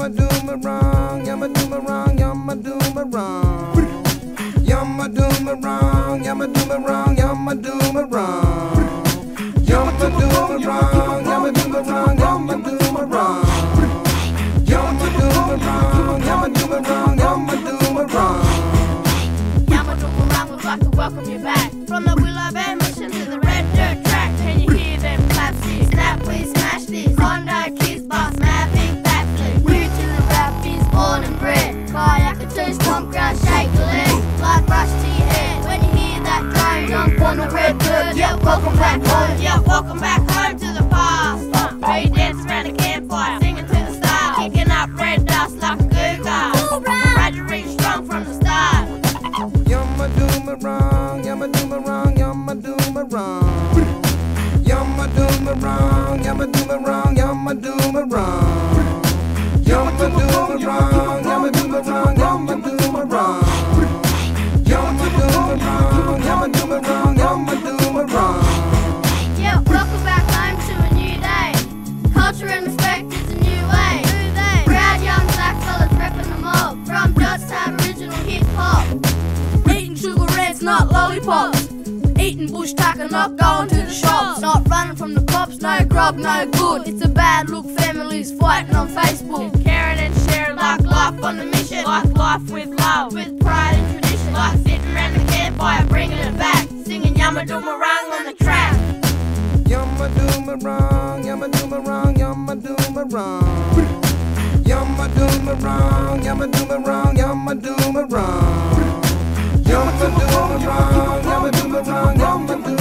Yamma Dhumarang, Yamma Dhumarang, Yamma Dhumarang. Yamma Dhumarang, Yamma Dhumarang, Yamma Dhumarang. Yamma Dhumarang, Yamma Dhumarang, Yamma Dhumarang. Yamma Dhumarang, Yamma Dhumarang, Yamma Dhumarang. Yamma Dhumarang, we'd like to welcome you back from the wheel of ambition to the red dirt track. Can you hear them clap? Snap, we smash this Honda Kids by snapping backflip. New to the rap is born and bred. Kayakatoos, pump ground, shake the leg. Blood rush to your head when you hear that drone. Jump on the red bird. Yeah, welcome back home. Yeah, welcome back home to the past. We dance around the campfire, singing to the stars, kicking up red dust like a cougar. Graduating strong from the start. Yamma Dhumarang, Yamma Dhumarang, Yamma Dhumarang. Yamma Dhumarang, Yamma Dhumarang, Yamma Dhumarang. Yamma Dhumarang, Yamma Dhumarang, Yamma Dhumarang. Yamma Dhumarang, Yamma Dhumarang, Yamma Dhumarang. Yeah, welcome back home to a new day. Culture and respect is a new way. Proud young black fellas repping them all. From Dutch to original hip hop. Eating sugar reds, not lollipops. Eating bush tucker, not going to the shops. Not running from the cops, no grub, no good. It's a bad look, families fighting on Facebook. Caring and sharing like life on the mission. Like life with love, with pride and tradition. Like sitting around the campfire, bringing it back. Singing Yamma Dhumarang on the track. Yamma Dhumarang, Yamma Dhumarang, Yamma Dhumarang. Yamma Dhumarang, Yamma Dhumarang, Yamma Dhumarang. Yamma Dhumarang, Yamma Dhumarang, Yamma Dhumarang, Yamma Dhumarang.